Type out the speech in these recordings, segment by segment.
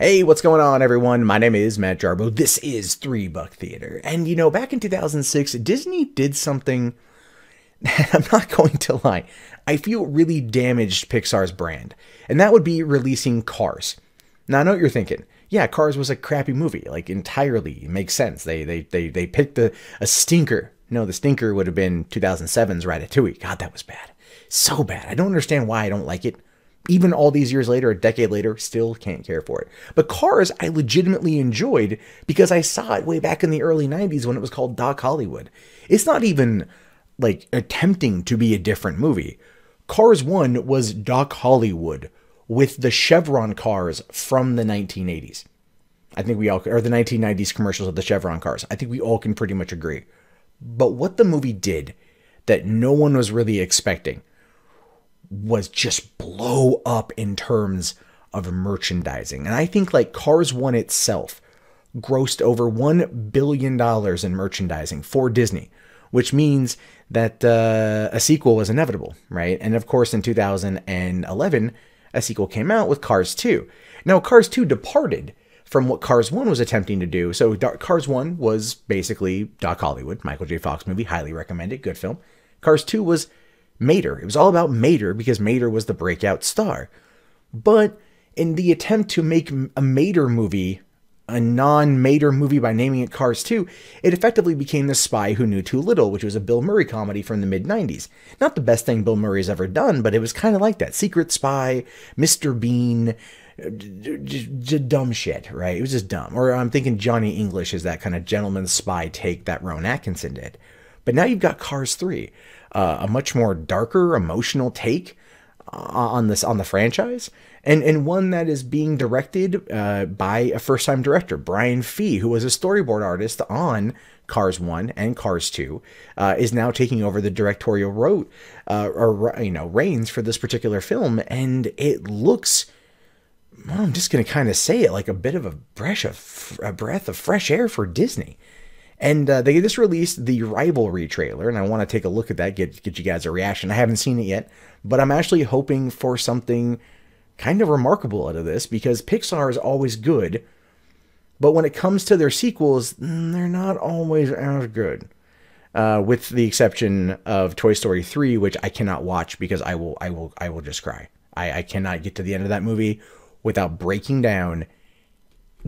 Hey, what's going on, everyone? My name is Matt Jarboe. This is $3 Theater. And, you know, back in 2006, Disney did something that, I'm not going to lie, I feel really damaged Pixar's brand. And that would be releasing Cars. Now, I know what you're thinking. Yeah, Cars was a crappy movie. Like, entirely. It makes sense. They picked a stinker. No, the stinker would have been 2007's Ratatouille. God, that was bad. So bad. I don't understand why I don't like it. Even all these years later, a decade later, still can't care for it. But Cars, I legitimately enjoyed because I saw it way back in the early 90s when it was called Doc Hollywood. It's not even, like, attempting to be a different movie. Cars 1 was Doc Hollywood with the Chevron cars from the 1980s. I think we all, or the 1990s commercials of the Chevron cars. I think we all can pretty much agree. But what the movie did that no one was really expecting was just blow up in terms of merchandising. And I think, like, Cars 1 itself grossed over $1 billion in merchandising for Disney, which means that a sequel was inevitable, right? And of course, in 2011, a sequel came out with Cars 2. Now, Cars 2 departed from what Cars 1 was attempting to do. So Cars 1 was basically Doc Hollywood, Michael J. Fox movie, highly recommended, good film. Cars 2 was Mater. It was all about Mater because Mater was the breakout star. But in the attempt to make a Mater movie, a non-Mater movie, by naming it Cars 2, it effectively became The Spy Who Knew Too Little, which was a Bill Murray comedy from the mid-90s. Not the best thing Bill Murray's ever done, but it was kind of like that. Secret spy, Mr. Bean, just dumb shit, right? It was just dumb. Or I'm thinking Johnny English is that kind of gentleman's spy take that Rowan Atkinson did. But now you've got Cars 3. A much more darker, emotional take on the franchise, and one that is being directed by a first-time director, Brian Fee, who was a storyboard artist on Cars 1 and Cars 2, is now taking over the directorial reins for this particular film, and it looks, well, I'm just going to kind of say it, like a bit of a breath of fresh air for Disney. And they just released the Rivalry trailer, and I want to take a look at that, get you guys a reaction. I haven't seen it yet, but I'm actually hoping for something kind of remarkable out of this, because Pixar is always good, but when it comes to their sequels, they're not always as good. With the exception of Toy Story 3, which I cannot watch because I will just cry. I cannot get to the end of that movie without breaking down,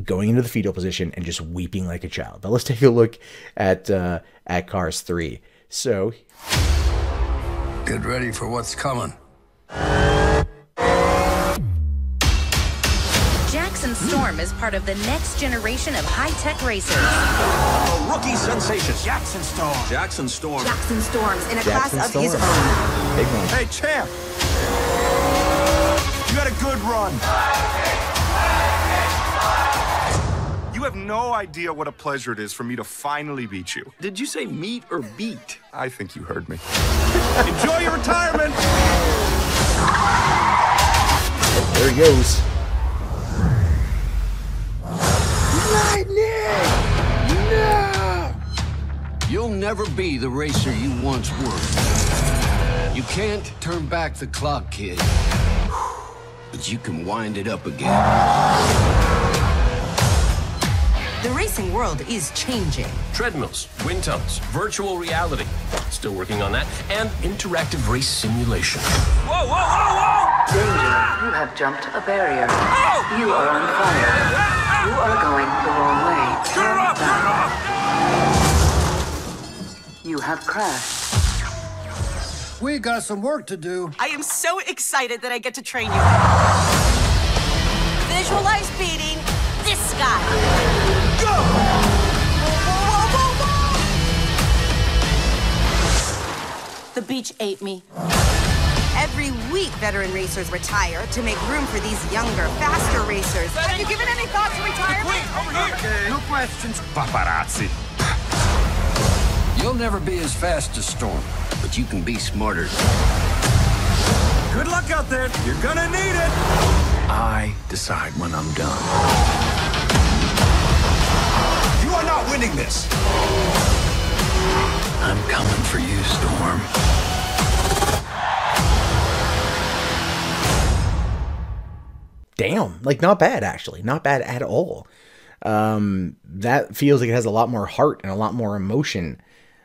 going into the fetal position and just weeping like a child. But let's take a look at Cars 3. So, get ready for what's coming. Jackson Storm is part of the next generation of high-tech racers. A rookie sensation, Jackson Storm. Jackson Storm. Jackson Storm's in a class of his own. Big one. Hey, champ! You had a good run. You have no idea what a pleasure it is for me to finally beat you. Did you say meet or beat? I think you heard me. Enjoy your retirement! There he goes. Lightning! No! You'll never be the racer you once were. You can't turn back the clock, kid. But you can wind it up again. The racing world is changing. Treadmills, wind tunnels, virtual reality. Still working on that. And interactive race simulation. Whoa, whoa, whoa, whoa! Danger, ah! You have jumped a barrier. Oh! You are on fire. Ah! You are going the wrong way. Turn off, turn off! You have crashed. We got some work to do. I am so excited that I get to train you. Visualize beating this guy. The beach ate me. Every week, veteran racers retire to make room for these younger, faster racers. Have you given any thought to retirement? Okay. No questions. Paparazzi. You'll never be as fast as Storm, but you can be smarter. Good luck out there. You're gonna need it. I decide when I'm done. You're not winning this. I'm coming for you, Storm. damn, like not bad, actually, not bad at all. That feels like it has a lot more heart and a lot more emotion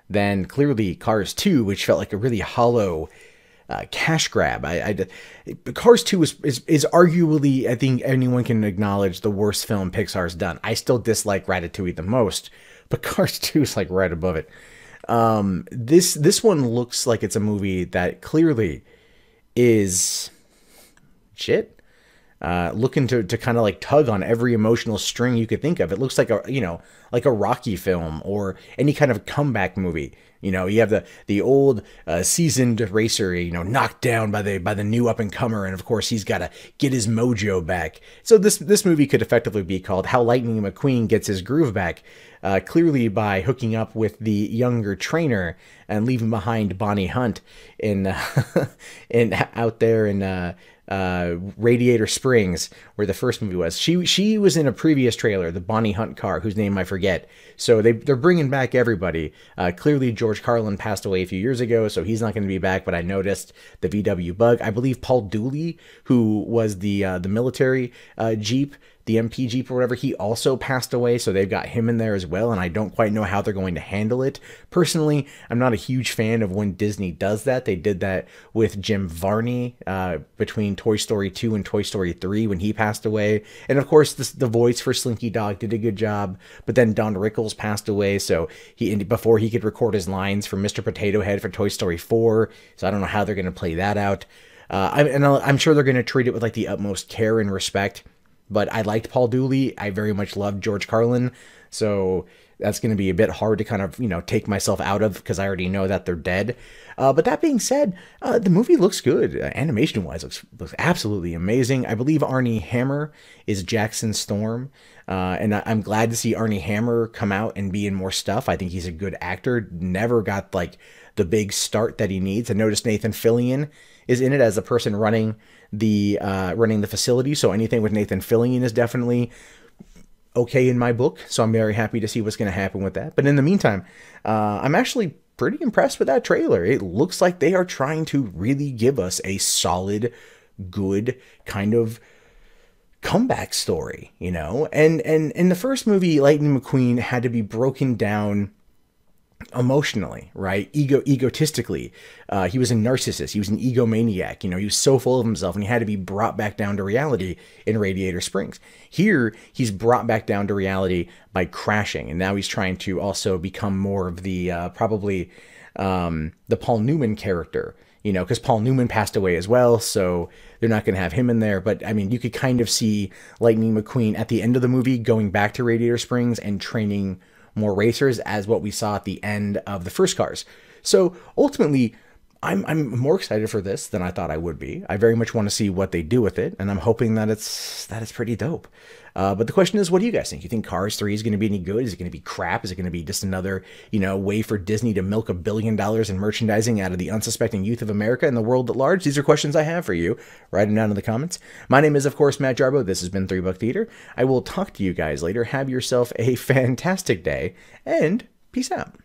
than clearly Cars 2, which felt like a really hollow cash grab. Cars 2 is arguably, I think anyone can acknowledge, the worst film Pixar's done. I still dislike Ratatouille the most, but Cars 2 is like right above it. This one looks like it's a movie that clearly is shit. Looking to kind of like tug on every emotional string you could think of. It looks like a, you know, like a Rocky film or any kind of comeback movie. You know, you have the old seasoned racer, you know, knocked down by the new up and comer, and of course he's got to get his mojo back. So this movie could effectively be called How Lightning McQueen Gets His Groove Back, clearly by hooking up with the younger trainer and leaving behind Bonnie Hunt out there in Radiator Springs, where the first movie was. She was in a previous trailer, the Bonnie Hunt car, whose name I forget. So they're bringing back everybody. Clearly George Carlin passed away a few years ago, so he's not going to be back, but I noticed the VW bug. I believe Paul Dooley, who was the military Jeep, the MP Jeep or whatever, he also passed away, so they've got him in there as well, and I don't quite know how they're going to handle it. Personally, I'm not a huge fan of when Disney does that. They did that with Jim Varney between Toy Story 2 and Toy Story 3 when he passed away. And of course, the voice for Slinky Dog did a good job, but then Don Rickles passed away, so before he could record his lines for Mr. Potato Head for Toy Story 4, so I don't know how they're going to play that out. I'm sure they're going to treat it with like the utmost care and respect. But I liked Paul Dooley. I very much loved George Carlin. So that's going to be a bit hard to kind of, you know, take myself out of, because I already know that they're dead. But that being said, the movie looks good. Animation-wise, looks absolutely amazing. I believe Arnie Hammer is Jackson Storm. And I'm glad to see Arnie Hammer come out and be in more stuff. I think he's a good actor. Never got, like, the big start that he needs. I noticed Nathan Fillion is in it as the person running the facility, so anything with Nathan Fillion is definitely okay in my book, so I'm very happy to see what's going to happen with that. But in the meantime, I'm actually pretty impressed with that trailer. It looks like they are trying to really give us a solid, good kind of comeback story, you know? And in the first movie, Lightning McQueen had to be broken down emotionally, right? Egotistically. He was a narcissist. He was an egomaniac. You know, he was so full of himself, and he had to be brought back down to reality in Radiator Springs. Here, he's brought back down to reality by crashing, and now he's trying to also become more of the Paul Newman character, you know, because Paul Newman passed away as well, so they're not going to have him in there. But I mean, you could kind of see Lightning McQueen at the end of the movie going back to Radiator Springs and training more racers, as what we saw at the end of the first Cars. So ultimately, I'm more excited for this than I thought I would be. I very much want to see what they do with it, and I'm hoping that it's pretty dope. But the question is, what do you guys think? You think Cars 3 is going to be any good? Is it going to be crap? Is it going to be just another, you know, way for Disney to milk $1 billion in merchandising out of the unsuspecting youth of America and the world at large? These are questions I have for you. Write them down in the comments. My name is, of course, Matt Jarboe. This has been 3 Buck Theater. I will talk to you guys later. Have yourself a fantastic day, and peace out.